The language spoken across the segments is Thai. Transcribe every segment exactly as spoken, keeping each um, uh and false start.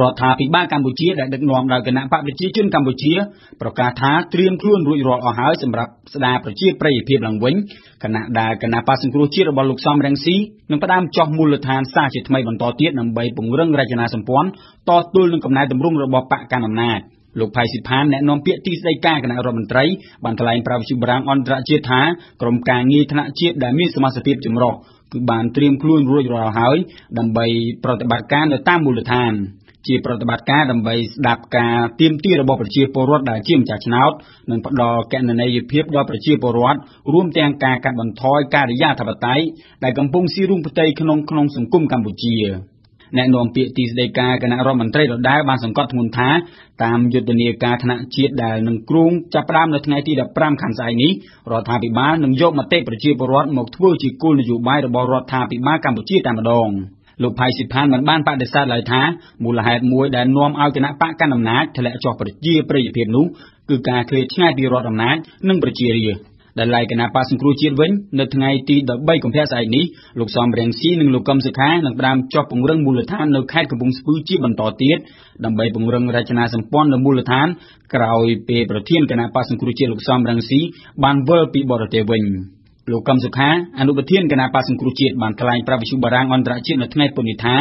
รอทาพิบ้านกัมพูชีได้ดึงนอมเรากันนะพระประชีจุนกัมพูชีประกาศท้าเตรียมคลุ้นรุ่ยรอเอาหายสำหรับสดาประชีประยิบเพียบหลังเว้นขณะใดขณะปัสสังครุชีระบลุกซอมแรงซีนังประดามจอมมูลธานซาจิตไม่บรรทอเทียนนำใบปุ่งเรื่องราชนาสมพรต่อตุลนังกับนายตำรวจระบอบปะการอำนาจลูกภัยสิบพันแนะนำเพียรที่ได้ก้าขณะรัฐมนตรีบรรทลายประชิบรังอันตรเจตหากรมการงีธนเจตได้มีสมาชิกจำรอคือบานเตรียมคลุ้นรุ่ยรอหายดำใบปฏิบัติการในตามมูลธานจีปฏิบัติการดำไปดับการเตรียมที่ระบบประชีพรวดได้เชื่อมจากชนาวนั่นปลอแกนในเพียบดอประชีพรวดร่วมแต่งการการบันทอยการยาธรรมไตได้กำปงซีรุ่งปฏิขนงขนงสังคมกัมพูชีแนะนำเปียตีสเดกาคณะรัฐมนตรีได้บางสังกัดมุนท้าตามยุทธเนียกาคณะเชียดได้หนึ่งกรุงจับปรามในทางที่ดับปรามขันสายนี้รอทาปิบ้านหนึ่งยกมาเตะประชีพรวดหมกทั่วจีกูนอยู่ใบระบบรอทาปิบ้านกัมพูชีตามดองลูกภัยสิบพันเหมือนบ้านป้าเดชาหลายท้ามูลเหตุมวยแดนนวมเอาชนะป้ากันอำนาจแถลงจอบประจีประยิบเพียบนู้คือการเคลียร์ง่ายปีรอดอำนาจนึ่งประจีเรือแต่ไล่กันนะป้าสังครูเชียดเว้นในทางไงตีดับใบของแพร่สายนี้ลูกซอมแรงซีหนึ่งลูกกำศึกษาหนังปรามจอบปงเรื่องมูลธานในแคดกับปงสปูจีบันต่อเตี้ยดับใบปงเรื่องราชนาสัมปอนและมูลธานกล่าวเปรย์ประเทียนกันนะป้าสังครูเชียดลูกซอมแรงซีบานเวอร์ปีบอร์เตวินลูกกำศึกษาอนุบัติเทียนคณะปัสสังครุจิตบานทลายประวิชุบรางอันตรจิตในทั้งในปณิธา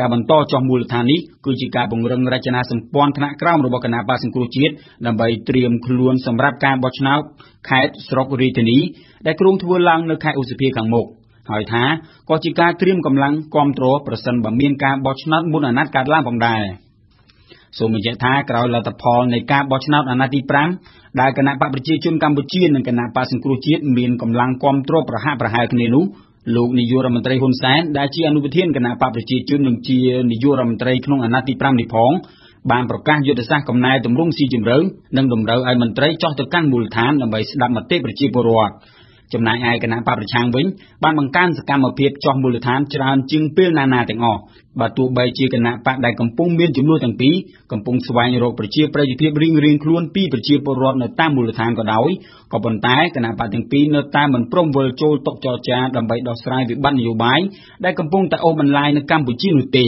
การบรรทอจอมมูลธานิคือจิกาบงเริงราชนาสมปอนคณะกล้ามระบบคณะปัสสังครุจิตนำไปเตรียมคลวนสำหรับการบอชนาวขายสรกรีธนีได้กรุงทวลังในขายอุสเพียขังมกหอยท้าก็จิกาเตรียมกำลังกองโตรประสันบำเพ็ญการบอชนาวบุญอนัตการล่างบังได้สมัยเจ้าท้ากล่าวลาตพอลในการบอชนาวอนาติพรามได้คณะปฏิจจ์กัมพูชีนั่นคณะปาสังครุจิตมีกำลังกองโตรประหาประหายกันนู้ลูกนิยรัมตรีฮุนเซนได้ชี้อนุปเทียนคณะปฏิจจ์หนึ่งชี้นิยรัมตรีขนงอนาติพรามนิพองบางประการยุทธศาสตร์กำนายตำรวจซีจิมเริงนั่งดมเริงไอ้มันตรีจ่อตะกันบุลฐานนำไปสดับมัตเตปริจิปรวดจำนายไอ้คณะปฏิชังวิญบางบางการสกัมมาเพียบจ่อบุลฐานจราจึงเปรี้ยนานาแต่งออบาตัวใบจีคณะปะได้กำปงเมียนจำนวนต่างปีกำปงสวายโรคประชีพประยุทธ์เรียงเรียงคล้วนปีประชีพรอดในตามมูลฐานก็ได้ก็บนท้ายคณะปะต่างปีในตามมันพร้อมเวอร์โจตกจอจาดำใบดอกสลายวิบัตินโยบายได้กำปงแต่โอมันลายในกัมพูชีนุเต